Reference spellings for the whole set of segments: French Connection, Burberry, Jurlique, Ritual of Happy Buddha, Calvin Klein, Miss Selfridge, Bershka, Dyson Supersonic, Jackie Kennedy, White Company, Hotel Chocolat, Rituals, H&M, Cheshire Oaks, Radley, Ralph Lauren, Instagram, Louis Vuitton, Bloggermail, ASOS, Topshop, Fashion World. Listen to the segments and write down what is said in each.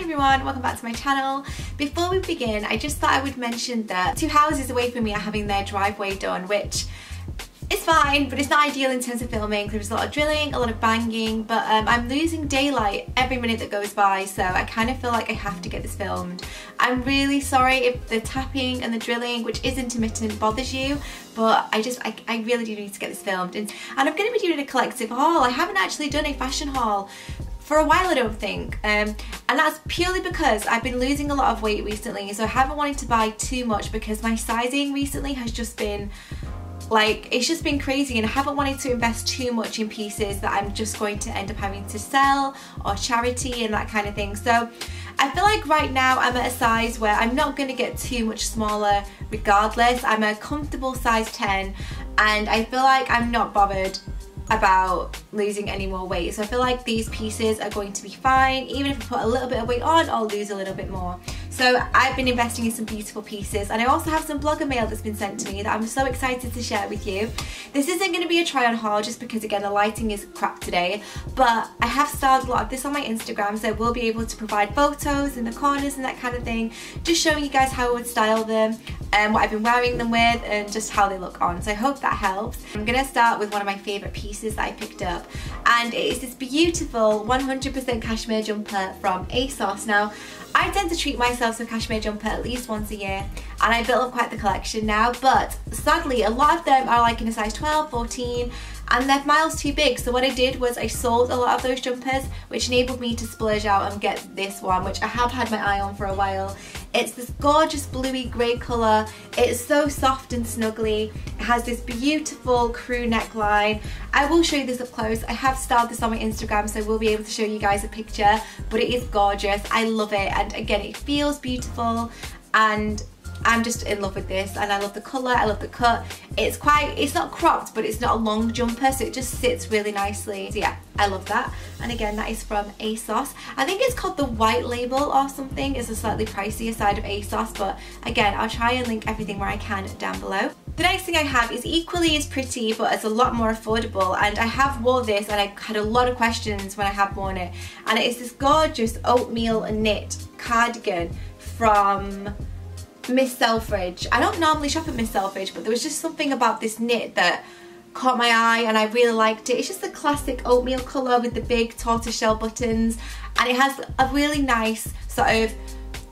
Hi everyone, welcome back to my channel. Before we begin, I just thought I would mention that two houses away from me are having their driveway done, which is fine, but it's not ideal in terms of filming because there's a lot of drilling, a lot of banging, but I'm losing daylight every minute that goes by, so I kind of feel like I have to get this filmed. I'm really sorry if the tapping and the drilling, which is intermittent, bothers you, but I really do need to get this filmed. And I'm going to be doing a collective haul. I haven't actually done a fashion haul for a while, I don't think, and that's purely because I've been losing a lot of weight recently, so I haven't wanted to buy too much because my sizing recently has just been like, it's just been crazy, and I haven't wanted to invest too much in pieces that I'm just going to end up having to sell or charity and that kind of thing. So I feel like right now I'm at a size where I'm not going to get too much smaller regardless. I'm a comfortable size 10 and I feel like I'm not bothered about losing any more weight, so I feel like these pieces are going to be fine. Even if I put a little bit of weight on, I'll lose a little bit more. So I've been investing in some beautiful pieces, and I also have some blogger mail that's been sent to me that I'm so excited to share with you. This isn't going to be a try on haul just because, again, the lighting is crap today, but I have styled a lot of this on my Instagram, so I will be able to provide photos in the corners and that kind of thing, just showing you guys how I would style them and what I've been wearing them with and just how they look on. So I hope that helps. I'm going to start with one of my favourite pieces that I picked up, and it is this beautiful 100% cashmere jumper from ASOS. Now, I tend to treat myself to a cashmere jumper at least once a year, and I built up quite the collection now, but sadly a lot of them are like in a size 12, 14, and they're miles too big. So what I did was I sold a lot of those jumpers, which enabled me to splurge out and get this one, which I have had my eye on for a while. It's this gorgeous bluey grey colour. It's so soft and snuggly. It has this beautiful crew neckline. I will show you this up close. I have styled this on my Instagram, so we'll be able to show you guys a picture, but it is gorgeous. I love it, and again, it feels beautiful, and I'm just in love with this, and I love the colour, I love the cut. It's not cropped, but it's not a long jumper, so it just sits really nicely. So yeah, I love that. And again, that is from ASOS. I think it's called the White Label or something. It's a slightly pricier side of ASOS, but again, I'll try and link everything where I can down below. The next thing I have is equally as pretty, but it's a lot more affordable, and I have worn this, and I had a lot of questions when I have worn it, and it is this gorgeous oatmeal knit cardigan from Miss Selfridge. I don't normally shop at Miss Selfridge, but there was just something about this knit that caught my eye and I really liked it. It's just the classic oatmeal colour with the big tortoiseshell buttons, and it has a really nice sort of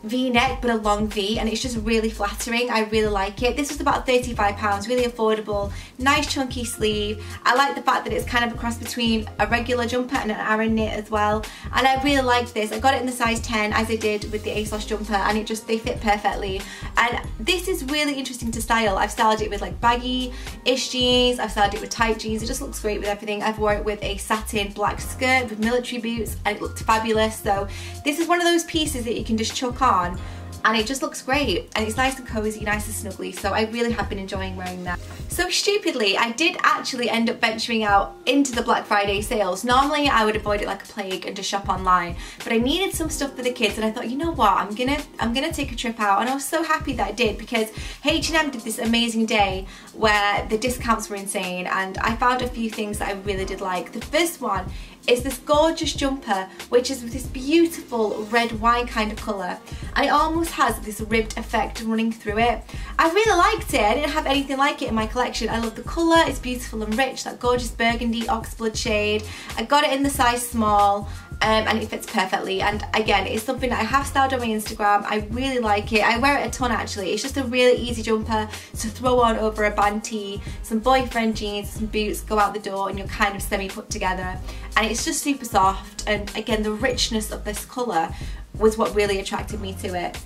V-neck, but a long V, and it's just really flattering. I really like it. This was about £35, really affordable, nice chunky sleeve. I like the fact that it's kind of a cross between a regular jumper and an Aran knit as well, and I really liked this. I got it in the size 10 as I did with the ASOS jumper, and it just, they fit perfectly, and this is really interesting to style. I've styled it with like baggy-ish jeans, I've styled it with tight jeans, it just looks great with everything. I've worn it with a satin black skirt with military boots, and it looked fabulous. So this is one of those pieces that you can just chuck on and it just looks great, and it's nice and cozy, nice and snuggly, so I really have been enjoying wearing that. So stupidly, I did actually end up venturing out into the Black Friday sales. Normally I would avoid it like a plague and just shop online, but I needed some stuff for the kids, and I thought, you know what, I'm gonna take a trip out, and I was so happy that I did because H&M did this amazing day where the discounts were insane, and I found a few things that I really did like. The first one is this gorgeous jumper, which is with this beautiful red wine kind of colour, and it almost has this ribbed effect running through it. I really liked it. I didn't have anything like it in my collection. I love the colour. It's beautiful and rich, that gorgeous burgundy oxblood shade. I got it in the size small, and it fits perfectly, and again, it's something that I have styled on my Instagram. I really like it. I wear it a ton actually. It's just a really easy jumper to throw on over a band tee, some boyfriend jeans, some boots, go out the door, and you're kind of semi put together, and it's just super soft, and again, the richness of this colour was what really attracted me to it.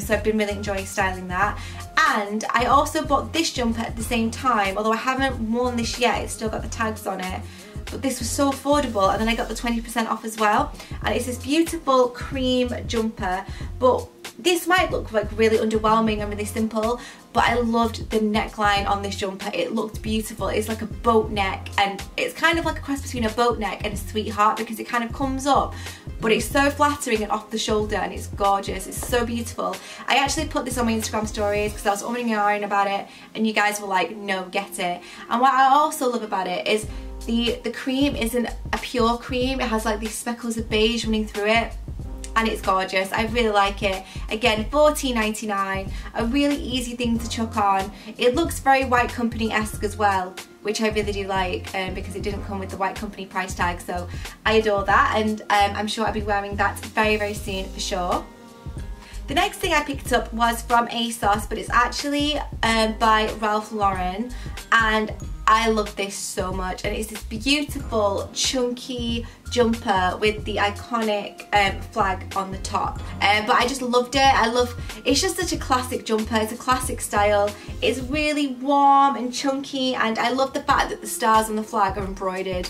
So I've been really enjoying styling that. And I also bought this jumper at the same time, although I haven't worn this yet, it's still got the tags on it, but this was so affordable, and then I got the 20% off as well, and it's this beautiful cream jumper. But this might look like really underwhelming and really simple, but I loved the neckline on this jumper. It looked beautiful. It's like a boat neck, and it's kind of like a cross between a boat neck and a sweetheart because it kind of comes up, but it's so flattering and off the shoulder, and it's gorgeous. It's so beautiful. I actually put this on my Instagram stories because I was umming and ahhing about it, and you guys were like, no, get it. And what I also love about it is the cream isn't a pure cream. It has like these speckles of beige running through it. and it's gorgeous. I really like it. Again, $14.99, a really easy thing to chuck on. It looks very White Company-esque as well, which I really do like, because it didn't come with the White Company price tag, so I adore that, and I'm sure I'll be wearing that very, very soon for sure. The next thing I picked up was from ASOS, but it's actually by Ralph Lauren, and I love this so much, and it's this beautiful chunky jumper with the iconic flag on the top, but I just loved it. It's just such a classic jumper, it's a classic style, it's really warm and chunky, and I love the fact that the stars on the flag are embroidered.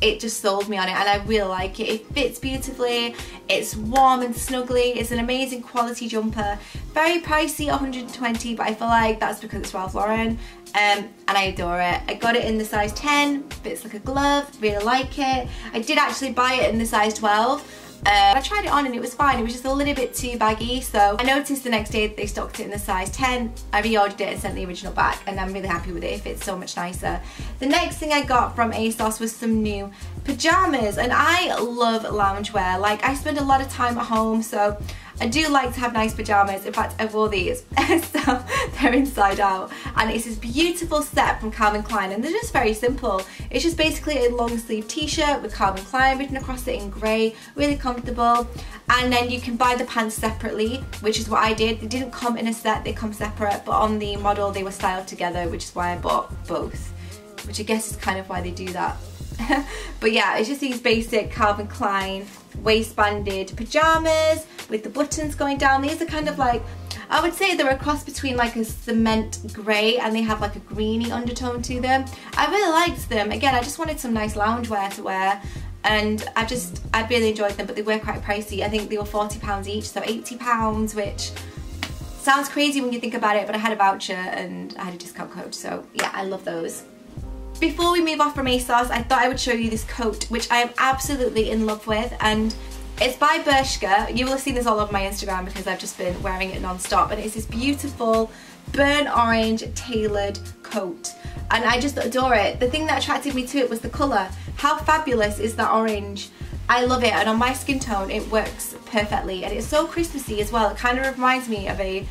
It just sold me on it, and I really like it. It fits beautifully, it's warm and snuggly, it's an amazing quality jumper. Very pricey, $120, but I feel like that's because it's Ralph Lauren, and I adore it. I got it in the size 10, fits like a glove, really like it. I did actually buy it in the size 12. I tried it on and it was fine, it was just a little bit too baggy, so I noticed the next day that they stocked it in the size 10, I reordered it and sent the original back, and I'm really happy with it, it fits so much nicer. The next thing I got from ASOS was some new pyjamas, and I love loungewear. Like, I spend a lot of time at home, so I do like to have nice pyjamas. In fact, I wore these, so they're inside out. And it's this beautiful set from Calvin Klein, and they're just very simple. It's just basically a long sleeve t-shirt with Calvin Klein written across it in grey, really comfortable. And then you can buy the pants separately, which is what I did. They didn't come in a set, they come separate, but on the model they were styled together, which is why I bought both, which I guess is kind of why they do that. But yeah, it's just these basic Calvin Klein waistbanded pyjamas with the buttons going down. These are kind of like, I would say they're a cross between like a cement grey and they have like a greeny undertone to them. I really liked them. Again, I just wanted some nice loungewear to wear, and I really enjoyed them, but they were quite pricey. I think they were £40 each, so £80, which sounds crazy when you think about it, but I had a voucher and I had a discount code, so yeah, I love those. Before we move off from ASOS, I thought I would show you this coat, which I am absolutely in love with, and it's by Bershka. You will have seen this all over my Instagram because I've just been wearing it non-stop, and it's this beautiful burnt orange tailored coat, and I just adore it. The thing that attracted me to it was the colour. How fabulous is that orange? I love it, and on my skin tone it works perfectly, and it's so Christmassy as well. It kind of reminds me of a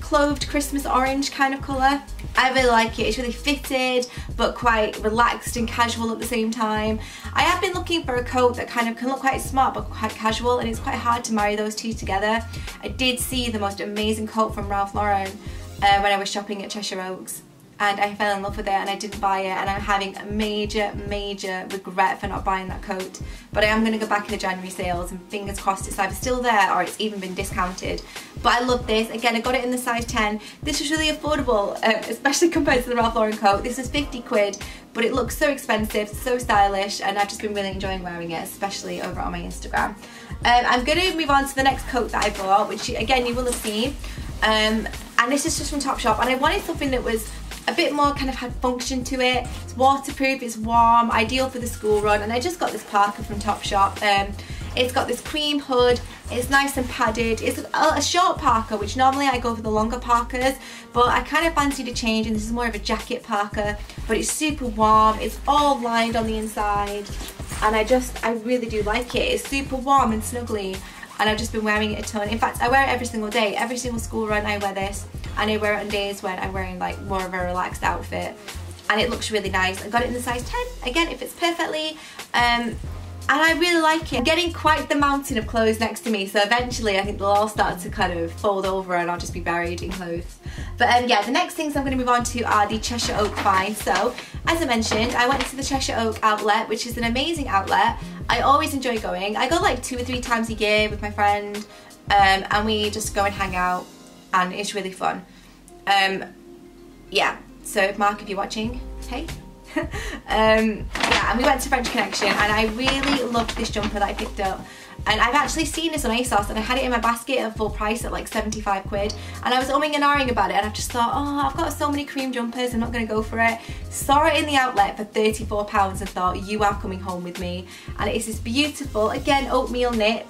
clothed Christmas orange kind of colour. I really like it. It's really fitted but quite relaxed and casual at the same time. I have been looking for a coat that kind of can look quite smart but quite casual, and it's quite hard to marry those two together. I did see the most amazing coat from Ralph Lauren when I was shopping at Cheshire Oaks, and I fell in love with it and I didn't buy it, and I'm having a major, major regret for not buying that coat. But I am going to go back in the January sales, and fingers crossed it's either still there or it's even been discounted. But I love this. Again, I got it in the size 10. This was really affordable, especially compared to the Ralph Lauren coat. This was £50, but it looks so expensive, so stylish, and I've just been really enjoying wearing it, especially over on my Instagram. I'm going to move on to the next coat that I bought, which again you will have seen. And this is just from Topshop, and I wanted something that was a bit more kind of had function to it. It's waterproof, it's warm, ideal for the school run, and I just got this parka from Topshop. It's got this cream hood, it's nice and padded. It's a short parka, which normally I go for the longer parkas, but I kind of fancied a change, and this is more of a jacket parka, but it's super warm, it's all lined on the inside, and I really do like it. It's super warm and snuggly, and I've just been wearing it a ton. In fact, I wear it every single day. Every single school run I wear this, and I wear it on days when I'm wearing like more of a relaxed outfit, and it looks really nice. I got it in the size 10, again it fits perfectly, and I really like it. I'm getting quite the mountain of clothes next to me, so eventually I think they'll all start to kind of fold over and I'll just be buried in clothes. But yeah, the next things I'm going to move on to are the Cheshire Oak finds. So, as I mentioned, I went to the Cheshire Oak outlet, which is an amazing outlet. I always enjoy going. I go like 2 or 3 times a year with my friend, and we just go and hang out, and it's really fun. Yeah, so Mark, if you're watching, hey. Yeah, and we went to French Connection, and I really loved this jumper that I picked up, and I've actually seen this on ASOS, and I had it in my basket at full price at like £75, and I was umming and ahhing about it, and I've just thought, oh, I've got so many cream jumpers, I'm not going to go for it. Saw it in the outlet for £34 and thought, you are coming home with me. And it's this beautiful, again, oatmeal knit.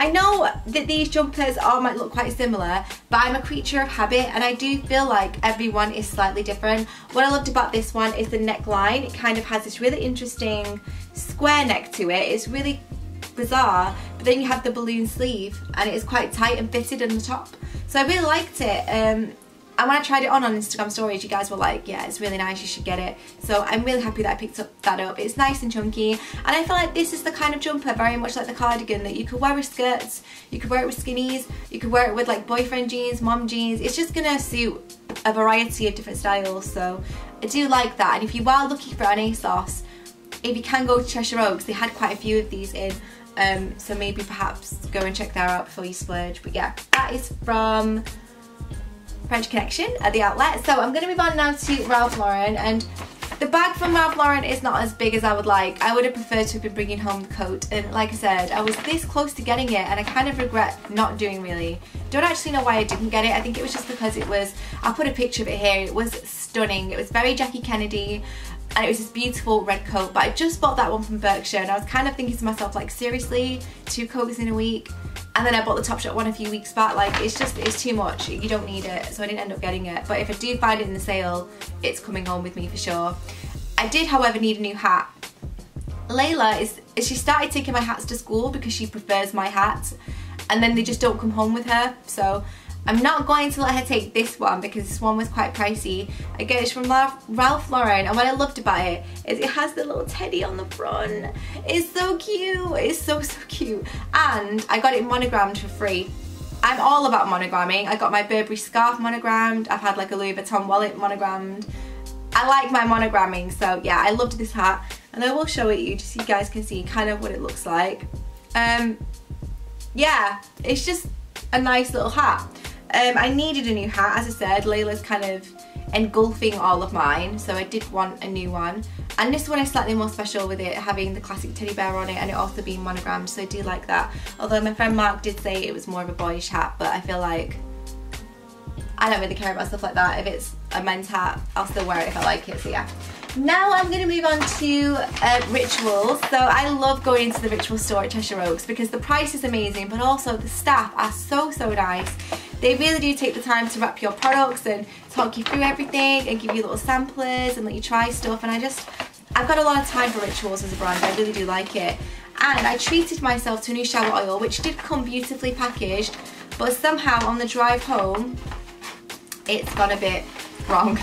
I know that these jumpers might look quite similar, but I'm a creature of habit, and I do feel like everyone is slightly different. What I loved about this one is the neckline. It kind of has this really interesting square neck to it. It's really bizarre, but then you have the balloon sleeve and it is quite tight and fitted on the top. So I really liked it. And when I tried it on Instagram stories, you guys were like, yeah, it's really nice, you should get it. So I'm really happy that I picked that up. It's nice and chunky. And I feel like this is the kind of jumper, very much like the cardigan, that you could wear with skirts, you could wear it with skinnies, you could wear it with like boyfriend jeans, mom jeans. It's just gonna suit a variety of different styles. So I do like that. And if you are looking for an ASOS, if you can, go to Cheshire Oaks. They had quite a few of these in. So maybe perhaps go and check that out before you splurge. But yeah, that is from French Connection at the outlet. So I'm going to move on now to Ralph Lauren, and the bag from Ralph Lauren is not as big as I would like. I would have preferred to have been bringing home the coat, and like I said, I was this close to getting it and I kind of regret not doing really. Don't actually know why I didn't get it. I think it was just because it was, I'll put a picture of it here, it was stunning. It was very Jackie Kennedy and it was this beautiful red coat, but I just bought that one from Berkshire and I was kind of thinking to myself like, seriously, 2 coats in a week? And then I bought the Topshop one a few weeks back. Like, it's just, it's too much. You don't need it. So I didn't end up getting it. But if I do find it in the sale, it's coming home with me for sure. I did, however, need a new hat. Layla, she started taking my hats to school because she prefers my hat. And then they just don't come home with her. So I'm not going to let her take this one because this one was quite pricey. Again, it's from Ralph Lauren, and what I loved about it is it has the little teddy on the front. It's so cute. It's so, so cute. And I got it monogrammed for free. I'm all about monogramming. I got my Burberry scarf monogrammed. I've had like a Louis Vuitton wallet monogrammed. I like my monogramming, so yeah, I loved this hat. And I will show it you just so you guys can see kind of what it looks like. Yeah, it's just a nice little hat. I needed a new hat, as I said. Layla's kind of engulfing all of mine, so I did want a new one. And this one is slightly more special with it having the classic teddy bear on it and it also being monogrammed, so I do like that. Although my friend Mark did say it was more of a boyish hat, but I feel like I don't really care about stuff like that. If it's a men's hat, I'll still wear it if I like it, so yeah. Now I'm going to move on to Ritual. So I love going into the Ritual store at Cheshire Oaks because the price is amazing, but also the staff are so, so nice. They really do take the time to wrap your products and talk you through everything and give you little samplers and let you try stuff. And I've got a lot of time for Rituals as a brand. I really do like it. And I treated myself to a new shower oil, which did come beautifully packaged, but somehow on the drive home, it's gone a bit wrong.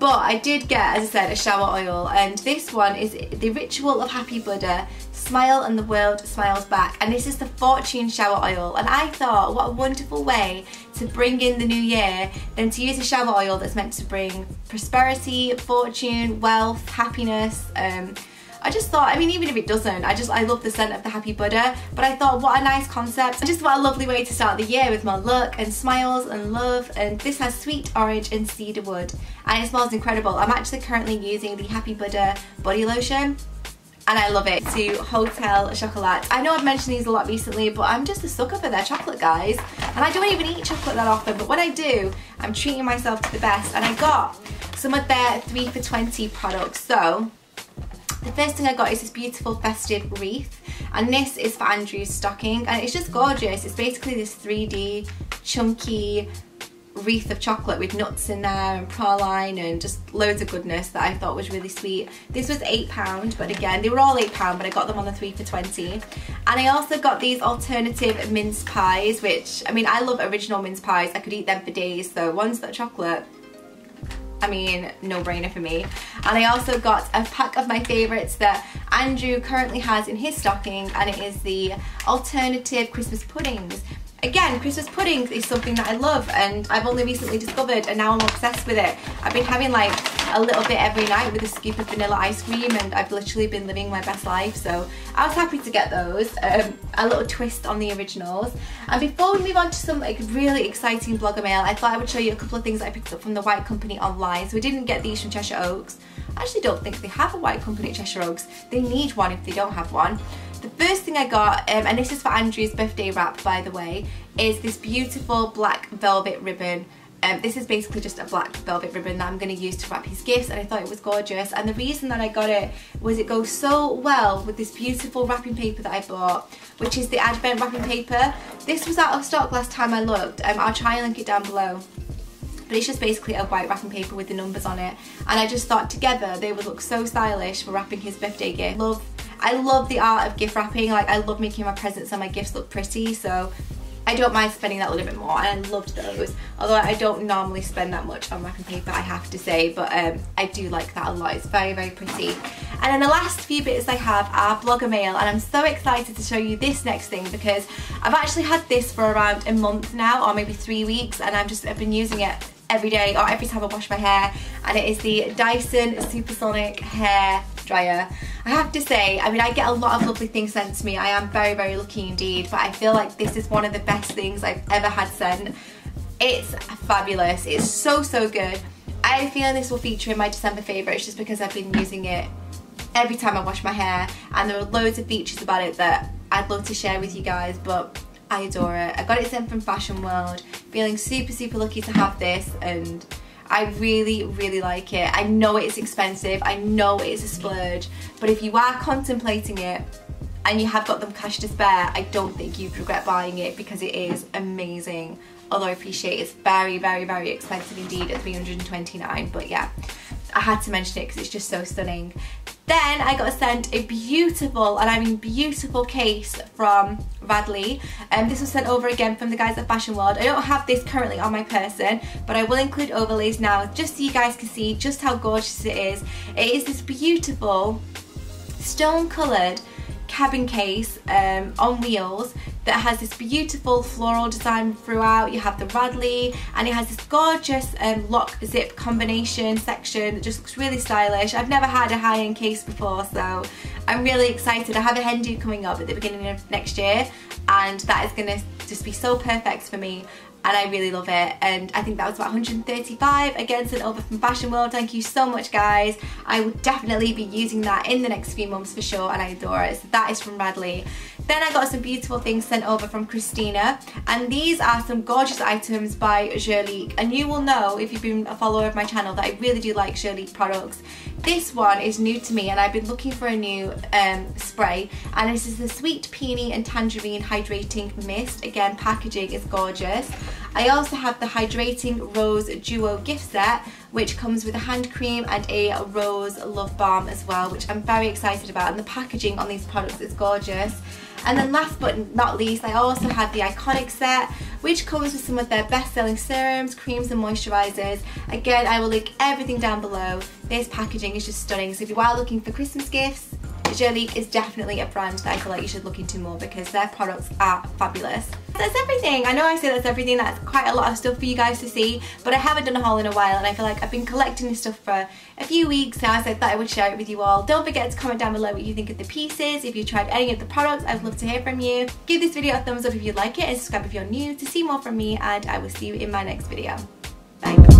But I did get, as I said, a shower oil, and this one is the Ritual of Happy Buddha. Smile and the world smiles back. And this is the Fortune shower oil, and I thought, what a wonderful way to bring in the new year than to use a shower oil that's meant to bring prosperity, fortune, wealth, happiness. I just thought, I mean, even if it doesn't, I love the scent of the Happy Buddha, but I thought, what a nice concept, and just what a lovely way to start the year with more luck and smiles and love. And this has sweet orange and cedar wood, and it smells incredible. I'm actually currently using the Happy Buddha body lotion, and I love it. To Hotel Chocolat. I know I've mentioned these a lot recently, but I'm just a sucker for their chocolate, guys. And I don't even eat chocolate that often, but when I do, I'm treating myself to the best. And I got some of their 3 for $20 products. So the first thing I got is this beautiful festive wreath, and this is for Andrew's stocking, and it's just gorgeous. It's basically this 3D chunky wreath of chocolate with nuts in there and praline and just loads of goodness that I thought was really sweet. This was £8, but again, they were all £8, but I got them on the 3 for $20. And I also got these alternative mince pies, which, I mean, I love original mince pies. I could eat them for days, so ones that are chocolate, I mean, no-brainer for me. And I also got a pack of my favourites that Andrew currently has in his stocking, and it is the alternative Christmas puddings. Again, Christmas puddings is something that I love, and I've only recently discovered, and now I'm obsessed with it. I've been having like a little bit every night with a scoop of vanilla ice cream, and I've literally been living my best life, so I was happy to get those. A little twist on the originals. And before we move on to some like really exciting blogger mail, I thought I would show you a couple of things I picked up from the White Company online. So we didn't get these from Cheshire Oaks. I actually don't think they have a White Company at Cheshire Oaks. They need one if they don't have one. The first thing I got, and this is for Andrew's birthday wrap, by the way, is this beautiful black velvet ribbon. This is basically just a black velvet ribbon that I'm going to use to wrap his gifts, and I thought it was gorgeous. And the reason that I got it was it goes so well with this beautiful wrapping paper that I bought, which is the Advent wrapping paper. This was out of stock last time I looked. I'll try and link it down below. But it's just basically a white wrapping paper with the numbers on it. And I just thought together they would look so stylish for wrapping his birthday gift. Love I love the art of gift wrapping. Like, I love making my presents and my gifts look pretty, so I don't mind spending that little bit more, and I loved those. Although I don't normally spend that much on wrapping paper, I have to say, but I do like that a lot. It's very, very pretty. And then the last few bits I have are blogger mail, and I'm so excited to show you this next thing because I've actually had this for around a month now, or maybe 3 weeks, and I've been using it every day or every time I wash my hair, and it is the Dyson Supersonic hair dryer. I have to say, I mean, I get a lot of lovely things sent to me. I am very, very lucky indeed, but I feel like this is one of the best things I've ever had sent. It's fabulous. It's so, so good. I feel this will feature in my December favourites just because I've been using it every time I wash my hair, and there are loads of features about it that I'd love to share with you guys, but I adore it. I got it sent from Fashion World, feeling super, super lucky to have this, and I really, really like it. I know it's expensive, I know it's a splurge, but if you are contemplating it and you have got the cash to spare, I don't think you'd regret buying it because it is amazing. Although I appreciate it's very, very, very expensive indeed at £329, but yeah, I had to mention it because it's just so stunning. Then I got sent a beautiful, and I mean beautiful, case from Radley, and this was sent over again from the guys at Fashion World. I don't have this currently on my person, but I will include overlays now just so you guys can see just how gorgeous it is. It is this beautiful stone coloured cabin case on wheels that has this beautiful floral design throughout. You have the Radley, and it has this gorgeous lock zip combination section that just looks really stylish. I've never had a high-end case before, so I'm really excited. I have a hen do coming up at the beginning of next year, and that is gonna just be so perfect for me, and I really love it. And I think that was about 135, again sent over from Fashion World. Thank you so much, guys. I will definitely be using that in the next few months for sure, and I adore it. So that is from Radley. Then I got some beautiful things sent over from Christina, and these are some gorgeous items by Jurlique, and you will know if you've been a follower of my channel that I really do like Jurlique products. This one is new to me, and I've been looking for a new spray, and this is the Sweet Peony and Tangerine Hydrating Mist. Again, packaging is gorgeous. I also have the Hydrating Rose Duo gift set, which comes with a hand cream and a rose love balm as well, which I'm very excited about, and the packaging on these products is gorgeous. And then last but not least, I also had the Iconic set, which comes with some of their best-selling serums, creams and moisturisers. Again, I will link everything down below. This packaging is just stunning, so if you are looking for Christmas gifts, Jurlique is definitely a brand that I feel like you should look into more because their products are fabulous. That's everything. I know I say that's everything, that's quite a lot of stuff for you guys to see, but I haven't done a haul in a while, and I feel like I've been collecting this stuff for a few weeks now, so I thought I would share it with you all. Don't forget to comment down below what you think of the pieces. If you tried any of the products, I'd love to hear from you. Give this video a thumbs up if you like it, and subscribe if you're new to see more from me, and I will see you in my next video. Bye.